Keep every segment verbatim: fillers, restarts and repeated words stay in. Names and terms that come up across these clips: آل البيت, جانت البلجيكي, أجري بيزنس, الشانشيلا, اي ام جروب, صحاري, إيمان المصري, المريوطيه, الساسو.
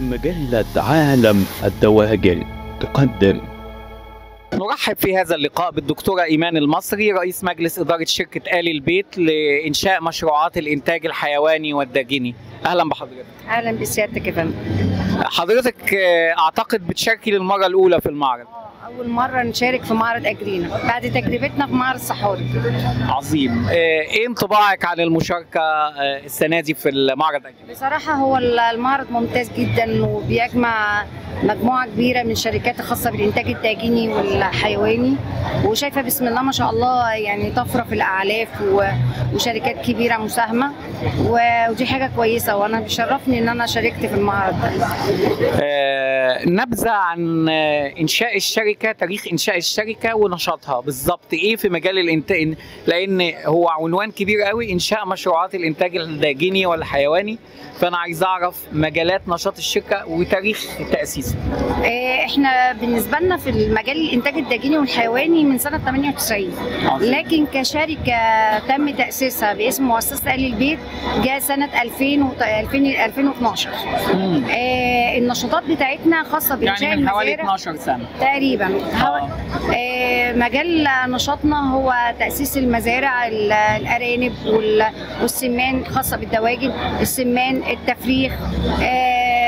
مجلة عالم الدواجن تقدم. نرحب في هذا اللقاء بالدكتورة إيمان المصري، رئيس مجلس إدارة شركة آل البيت لإنشاء مشروعات الإنتاج الحيواني والداجني. أهلا بحضرتك. أهلا بسيادتك يا فندم. حضرتك أعتقد بتشاركي للمرة الأولى في المعرض. أول مرة نشارك في معرض أجرينا بعد تجربتنا في معرض صحاري. عظيم. إيه انطباعك عن المشاركة السنة دي في المعرض أجرينا؟ بصراحة هو المعرض ممتاز جدا، وبيجمع مجموعة كبيرة من الشركات الخاصة بالإنتاج الداجني والحيواني، وشايفة بسم الله ما شاء الله يعني طفرة في الأعلاف وشركات كبيرة مساهمة، ودي حاجة كويسة وأنا بيشرفني إن أنا شاركت في المعرض ده. آه، نبذة عن إنشاء الشركة، تاريخ إنشاء الشركة ونشاطها بالظبط إيه في مجال الإنتاج، لأن هو عنوان كبير قوي، إنشاء مشروعات الإنتاج الداجني والحيواني، فأنا عايز أعرف مجالات نشاط الشركة وتاريخ التأسيس. احنا بالنسبه لنا في المجال الانتاج الداجني والحيواني من سنه ثمانية وتسعين، لكن كشركه تم تاسيسها باسم مؤسسه آل البيت جاء سنه ألفين واتناشر. اه النشاطات بتاعتنا خاصه بانشاء يعني من حوالي اتناشر سنه تقريبا. اه مجال نشاطنا هو تاسيس المزارع، الارانب والسمان خاصه بالدواجن، السمان، التفريخ، اه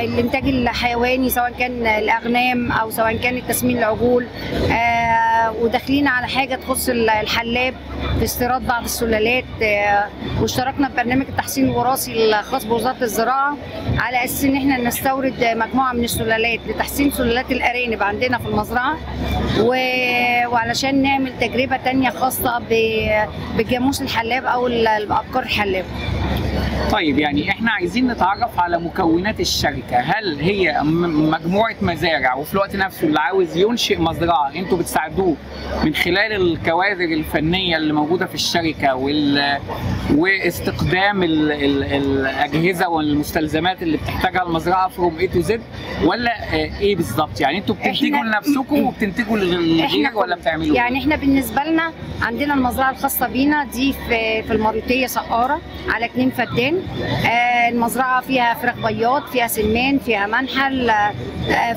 الانتاج الحيواني سواء كان الاغنام او سواء كان التسمين العجول، آه وداخلين على حاجه تخص الحلاب في استيراد بعض السلالات، آه واشتركنا ببرنامج التحصين الوراثي الخاص بوزاره الزراعه على اساس ان احنا نستورد مجموعه من السلالات لتحسين سلالات الارانب عندنا في المزرعه، و... وعلشان نعمل تجربه ثانيه خاصه ب... بالجاموس الحلاب او الابقار الحلاب. طيب، يعني احنا عايزين نتعرف على مكونات الشركه، هل هي مجموعه مزارع وفي الوقت نفسه اللي عاوز ينشئ مزرعه انتوا بتساعدوه من خلال الكوادر الفنيه اللي موجوده في الشركه وال... واستخدام ال... ال... الاجهزه والمستلزمات اللي بتحتاجها المزرعه فروم اي تو زد، ولا ايه بالظبط؟ يعني انتوا بتنتجوا لنفسكم وبتنتجوا للغير ولا بتعملوا؟ يعني احنا بالنسبه لنا عندنا المزرعه الخاصه بينا دي في, في المريوطيه صقاره على اتنين فدان. آه المزرعه فيها فراخ بياض، فيها سمان، فيها منحل، آه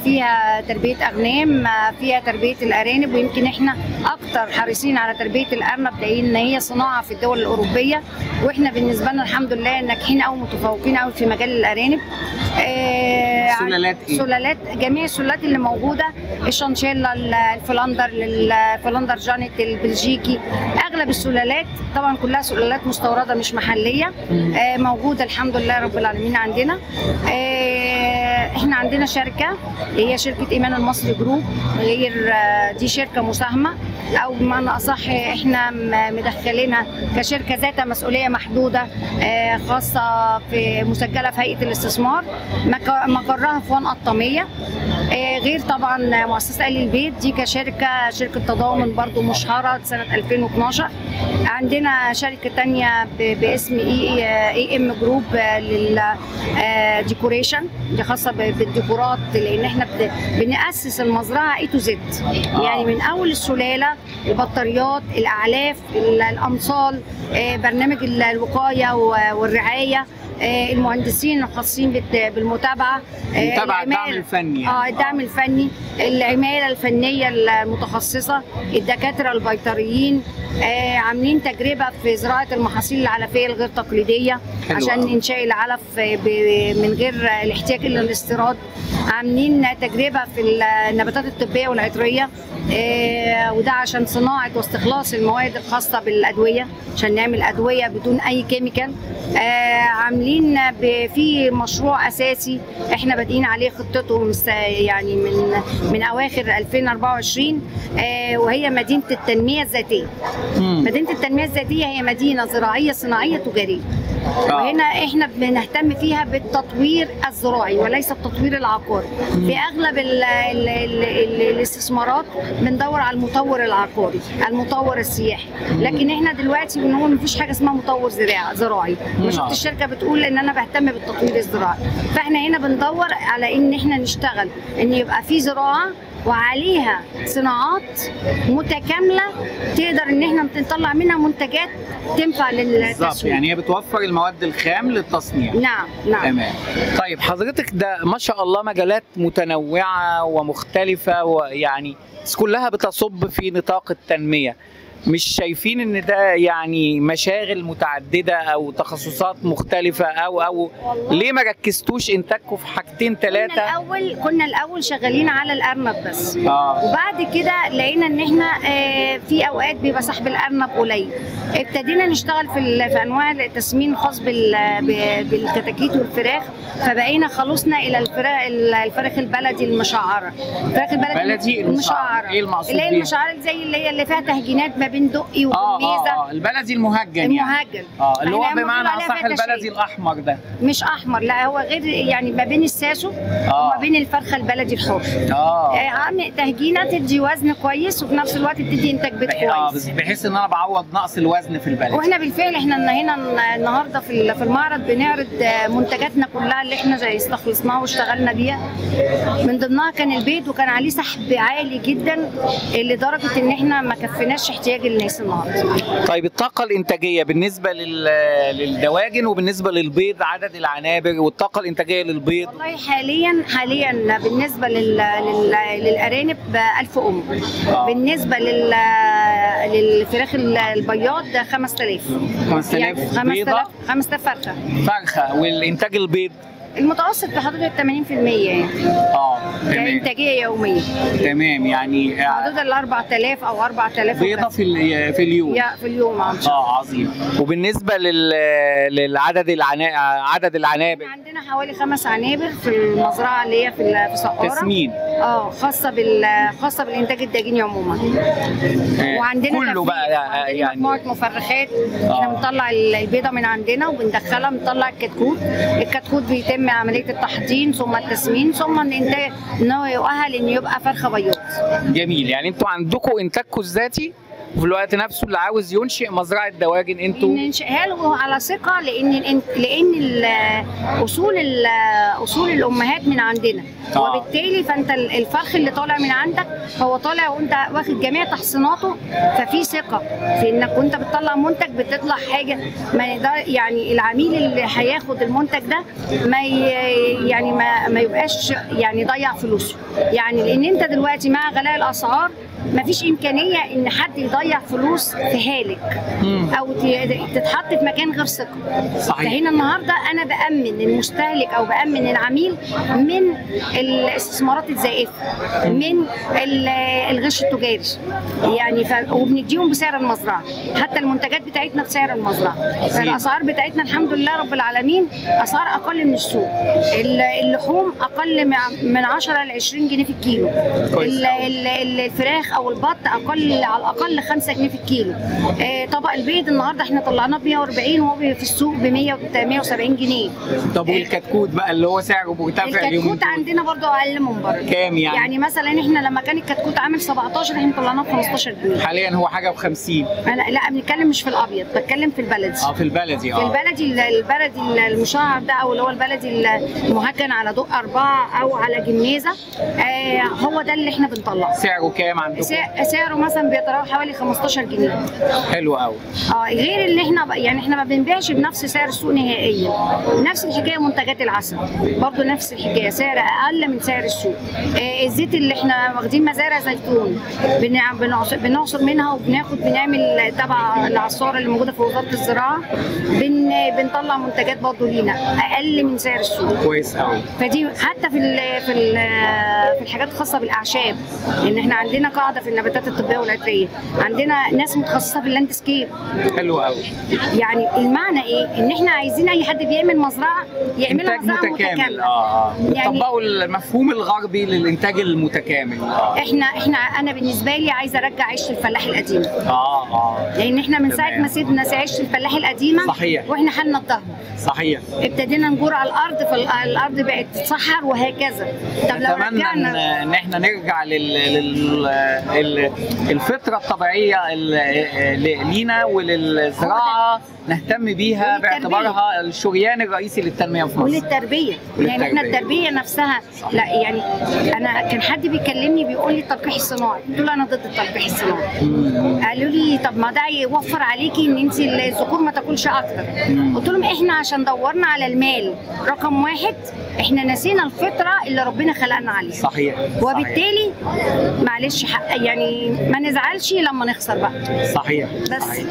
فيها تربيه اغنام، آه فيها تربيه الارانب، ويمكن احنا اكتر حريصين على تربيه الارنب لان هي صناعه في الدول الاوروبيه، واحنا بالنسبه لنا الحمد لله ناجحين او متفوقين قوي في مجال الارانب. آه سلالات ايه؟ سلالات جميع السلالات اللي موجوده، الشانشيلا، الفلاندر، الفلاندر جانت البلجيكي، اغلب السلالات طبعا كلها سلالات مستورده مش محليه، آه موجوده الحمد لله رب العالمين عندنا. احنا عندنا شركه هي شركه إيمان المصري جروب، غير دي شركه مساهمه او بمعنى اصح احنا مدخلينها كشركه ذات مسؤوليه محدوده، خاصه في مسجله في هيئه الاستثمار، مقرها في ونقه الطميه، غير طبعا مؤسسه آل البيت دي كشركه شركه تضامن برضو مشهره سنه ألفين واتناشر. عندنا شركه ثانيه باسم اي ام جروب للديكوريشن، دي خاصه بالديكورات لان احنا بنأسس المزرعه اي تو زد، يعني من اول السلاله، البطاريات، الاعلاف، الامصال، برنامج الوقايه والرعايه، المهندسين الخاصين بالمتابعه، متابعه الدعم الفني، اه الدعم الفني، العماله الفنيه المتخصصه، الدكاتره البيطريين، آه عاملين تجربه في زراعه المحاصيل العلفيه الغير تقليديه عشان انشاء العلف من غير الاحتياج الى الاستيراد، عاملين تجربه في النباتات الطبيه والعطريه، آه وده عشان صناعه واستخلاص المواد الخاصه بالادويه عشان نعمل ادويه بدون اي كيميكال، آه عاملين في مشروع اساسي احنا بادئين عليه خطته يعني من من اواخر ألفين واربعة وعشرين، آه وهي مدينه التنميه الذاتيه. مدينة التنمية الذاتية هي مدينة زراعية صناعية تجارية، وهنا احنا بنهتم فيها بالتطوير الزراعي وليس التطوير العقاري. في اغلب ال ال ال ال الاستثمارات بندور على المطور العقاري، المطور السياحي، لكن احنا دلوقتي بنقول مفيش حاجه اسمها مطور زراعي. انا شفت الشركه بتقول ان انا بهتم بالتطوير الزراعي، فاحنا هنا بندور على ان احنا نشتغل ان يبقى في زراعه وعليها صناعات متكامله تقدر ان احنا نطلع منها منتجات تنفع للتسويق. بالظبط، يعني هي بتوفر المواد الخام للتصنيع. نعم نعم. تمام. طيب حضرتك ده ما شاء الله مجالات متنوعه ومختلفه، ويعني كلها بتصب في نطاق التنميه. مش شايفين ان ده يعني مشاغل متعدده او تخصصات مختلفه او او ليه ما ركزتوش انتاجكم في حاجتين ثلاثه؟ كنا الاول كنا الاول شغالين على الارنب بس، آه. وبعد كده لقينا ان احنا في اوقات بيبقى صاحب الارنب قليل، ابتدينا نشتغل في في انواع التسمين الخاص بالكتاكيت والفراخ، فبقينا خلصنا الى الفراخ الفراخ البلدي المشعره. الفراخ البلدي المشعره ايه المقصود بيها؟ اللي هي المشعره زي اللي هي اللي فيها تهجينات ما بين دقي والميزه. اه اه البلدي المهجن. المهجن يعني. اه اللي هو بمعنى اصح البلدي الاحمر ده. مش احمر، لا هو غير يعني ما بين الساسو آه. وما بين الفرخه البلدي الحر. اه عامل تهجينه تدي وزن كويس وفي نفس الوقت بتدي انتاج بيت كويس. اه بحيث ان انا بعوض نقص الوزن في البلد. واحنا بالفعل احنا هنا النهارده في في المعرض بنعرض منتجاتنا كلها اللي احنا استخلصناها واشتغلنا بيها. من ضمنها كان البيض، وكان عليه سحب عالي جدا لدرجه ان احنا ما كفيناش احتياج الناس النهارده. طيب الطاقة الإنتاجية بالنسبة للدواجن وبالنسبة للبيض، عدد العنابر والطاقة الإنتاجية للبيض؟ والله حاليا حاليا بالنسبة لل... لل... للأرانب ألف أم، آه. بالنسبة لل... للفراخ البياض خمسة آلاف. خمسة آلاف يعني بيضة؟ خمسة آلاف فرخة. فرخة. والإنتاج البيض؟ المتوسط بحدود ثمانين بالمية يعني. اه تمام. كإنتاجية يومية. تمام، يعني حدود ال أربعة آلاف أو أربعة آلاف بيضة في في اليوم. في اليوم اه اه عظيم. وبالنسبة لل للعدد العنا عدد العنابر؟ عندنا حوالي خمس عنابر في المزرعة اللي هي في في صحاري. تسمين. اه خاصة بال خاصة بالإنتاج الدجاجي عموما. آه. وعندنا كله بقى يعني مجموعة مفرخات، آه. احنا بنطلع البيضة من عندنا وبندخلها، بنطلع الكتكوت، الكتكوت بيتم عملية التحضين ثم التسمين ثم الانتاج ان هو يؤهل ان يبقى فرخة بياض. جميل، يعني انتوا عندكم انتاجكم الذاتي، وفي الوقت نفسه اللي عاوز ينشئ مزرعه دواجن انتوا ننشئها له على ثقه، لان لان اصول اصول الامهات من عندنا، آه. وبالتالي فانت الفرخ اللي طالع من عندك هو طالع وانت واخد جميع تحصيناته، ففي ثقه في انك وانت بتطلع منتج بتطلع حاجه ما نقدر يعني العميل اللي هياخد المنتج ده ما يعني ما, ما يبقاش يعني ضيع فلوسه، يعني لان انت دلوقتي مع غلاء الاسعار مفيش امكانيه ان حد يضيع فلوس في هالك او تتحط في مكان غير ثقه. صحيح. فهنا النهارده انا بامن المستهلك او بامن العميل من الاستثمارات الزائفه، من الغش التجاري يعني، ف... وبنديهم بسعر المزرعه، حتى المنتجات بتاعتنا بسعر المزرعه. فالاسعار بتاعتنا الحمد لله رب العالمين اسعار اقل من السوق. اللحوم اقل من عشرة ل عشرين جنيه في الكيلو. ال... الفراخ او البط اقل على الاقل خمسة جنيه في الكيلو. آه طبق البيض النهارده احنا طلعناه ب مية وأربعين وهو في السوق ب مية وسبعين جنيه. طب والكتكوت بقى اللي هو سعره مرتفع اليومين دول؟ الكتكوت عندنا برضه اقل من بره. كام يعني؟ يعني مثلا احنا لما كان الكتكوت عامل سبعتاشر احنا طلعناه ب خمستاشر جنيه. حاليا هو حاجه ب خمسين. لا لا بنتكلم مش في الابيض، بتكلم في البلدي. اه في البلدي اه. في البلدي البلدي المشعر ده او اللي هو البلدي المهجن على دق اربعه او على جميزه، آه هو ده اللي احنا بنطلعه. سعره كام عندكم؟ سعره مثلا بيتراوح حوالي خمستاشر جنيه. حلو قوي. اه غير اللي احنا يعني احنا ما بنبيعش بنفس سعر السوق نهائيا. نفس الحكايه منتجات العسل برضه نفس الحكايه، سعر اقل من سعر السوق. آه الزيت اللي احنا واخدين مزارع زيتون بنعصر بنعصر منها وبناخد بنعمل تبع العصاره اللي موجوده في وزاره الزراعه، بن بنطلع منتجات برضه لينا اقل من سعر السوق. كويس قوي. فدي حتى في ال في ال في الحاجات الخاصه بالاعشاب، ان احنا عندنا قاعده في النباتات الطبيه والعطريه، عندنا ناس متخصصه في اللاندسكيب. حلو قوي. يعني المعنى ايه؟ ان احنا عايزين اي حد بيعمل مزرعه يعملها مزرعه متكامله. اه يعني طبقوا المفهوم الغربي للانتاج المتكامل. آه. احنا احنا انا بالنسبه لي عايزه ارجع عيش الفلاح القديم. اه اه لان احنا من ساعه ما سيبنا عيش الفلاح القديمه. صحيح. واحنا حالنا الضهر. صحيح. ابتدينا نجور على الارض فالارض بقت تتصحر وهكذا. طب لو رجعنا ان احنا نرجع لل الفطرة الطبيعية لينا وللزراعة نهتم بيها باعتبارها الشريان الرئيسي للتنمية في مصر وللتربية. يعني احنا التربية نفسها لا يعني انا كان حد بيكلمني بيقول لي التلقيح الصناعي، قلت له انا ضد التلقيح الصناعي. قالوا لي طب ما ده يوفر عليكي ان انت الذكور ما تاكلش اكتر. قلت لهم احنا عشان دورنا على المال رقم واحد احنا نسينا الفطرة اللي ربنا خلقنا عليها. صحيح. وبالتالي معلش حق يعني ما نزعلش لما نخسر بقى. صحيح. بس صحيح.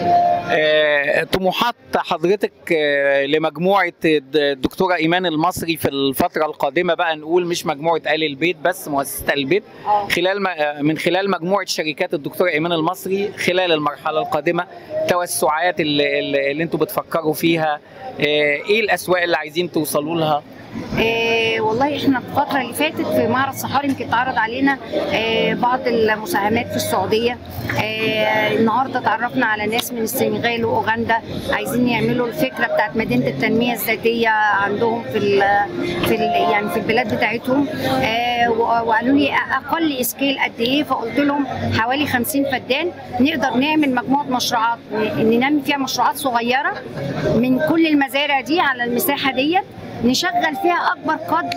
آه، طموحات حضرتك آه، لمجموعة الدكتورة إيمان المصري في الفترة القادمة بقى، نقول مش مجموعة آل البيت بس، مؤسسة آل البيت آه. خلال من خلال مجموعة شركات الدكتورة إيمان المصري خلال المرحلة القادمة، توسعات اللي, اللي انتوا بتفكروا فيها، آه، ايه الأسواق اللي عايزين توصلوا لها؟ إيه والله احنا الفترة اللي فاتت في معرض صحاري يمكن اتعرض علينا إيه بعض المساهمات في السعودية. إيه النهارده اتعرفنا على ناس من السنغال واوغندا عايزين يعملوا الفكرة بتاعت مدينة التنمية الذاتية عندهم في ال في ال يعني في البلاد بتاعتهم. إيه وقالوا لي اقل اسكيل قد ايه، فقلت لهم حوالي خمسين فدان نقدر نعمل مجموعة مشروعات ننمي فيها مشروعات صغيرة من كل المزارع دي على المساحة ديت، نشغل فيها اكبر قدر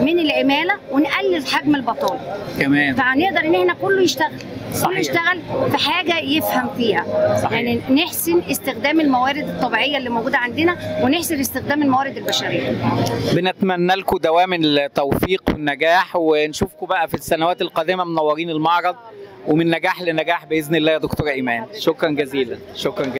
من العماله ونقلل حجم البطاله. تمام. فهنقدر ان احنا كله يشتغل. صحيح. كله يشتغل في حاجه يفهم فيها. صحيح. يعني نحسن استخدام الموارد الطبيعيه اللي موجوده عندنا ونحسن استخدام الموارد البشريه. بنتمنى لكم دوام التوفيق والنجاح، ونشوفكم بقى في السنوات القادمه منورين المعرض ومن نجاح لنجاح باذن الله يا دكتوره ايمان. شكرا جزيلا. شكرا جزيلا.